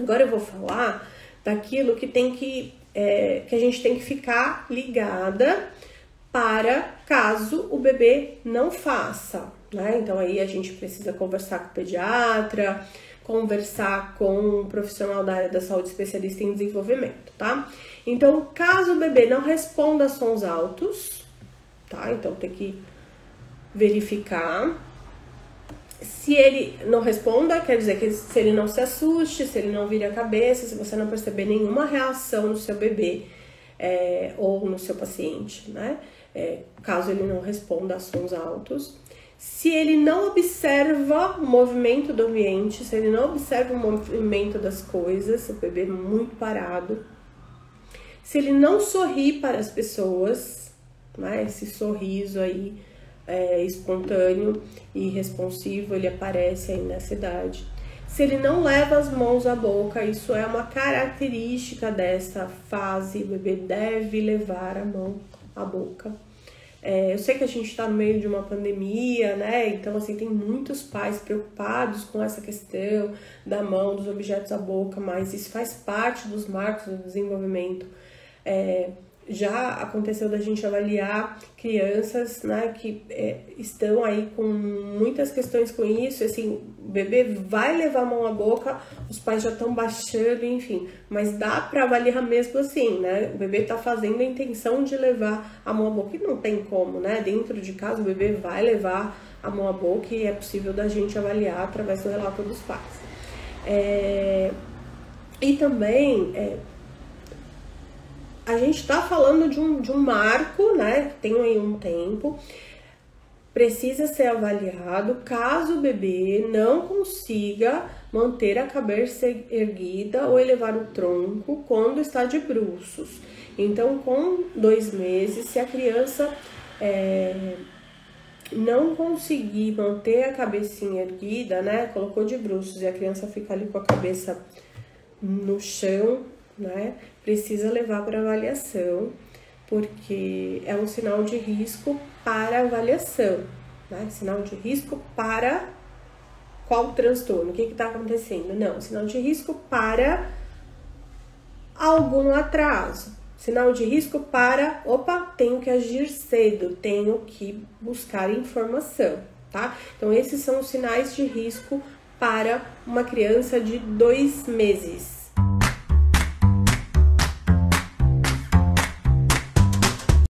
Agora eu vou falar daquilo que tem que a gente tem que ficar ligada para caso o bebê não faça, né? Então aí a gente precisa conversar com o pediatra, conversar com um profissional da área da saúde, especialista em desenvolvimento, tá? Então, caso o bebê não responda a sons altos, tá? Então tem que verificar. Se ele não responda, quer dizer que se ele não se assuste, se ele não vire a cabeça, se você não perceber nenhuma reação no seu bebê ou no seu paciente, né? Caso ele não responda a sons altos. Se ele não observa o movimento do ambiente, se ele não observa o movimento das coisas, o bebê muito parado. Se ele não sorri para as pessoas, né? Esse sorriso aí espontâneo e responsivo, ele aparece aí nessa idade. Se ele não leva as mãos à boca, isso é uma característica dessa fase, o bebê deve levar a mão à boca. Eu sei que a gente está no meio de uma pandemia, né? Então, assim, tem muitos pais preocupados com essa questão da mão, dos objetos à boca, mas isso faz parte dos marcos do desenvolvimento. Já aconteceu da gente avaliar crianças, né, que estão aí com muitas questões com isso, assim, o bebê vai levar a mão à boca, os pais já estão baixando, enfim, mas dá para avaliar mesmo assim, né, o bebê tá fazendo a intenção de levar a mão à boca, e não tem como, né, dentro de casa o bebê vai levar a mão à boca e é possível da gente avaliar através do relato dos pais. E também... A gente tá falando de um marco, né, que tem aí um tempo, precisa ser avaliado caso o bebê não consiga manter a cabeça erguida ou elevar o tronco quando está de bruços. Então, com 2 meses, se a criança não conseguir manter a cabecinha erguida, né, colocou de bruços e a criança fica ali com a cabeça no chão, né, precisa levar para avaliação, porque é um sinal de risco para avaliação, né? Sinal de risco para qual transtorno? O que está acontecendo? Não, sinal de risco para algum atraso, sinal de risco para, opa, tenho que agir cedo, tenho que buscar informação, tá? Então, esses são os sinais de risco para uma criança de 2 meses.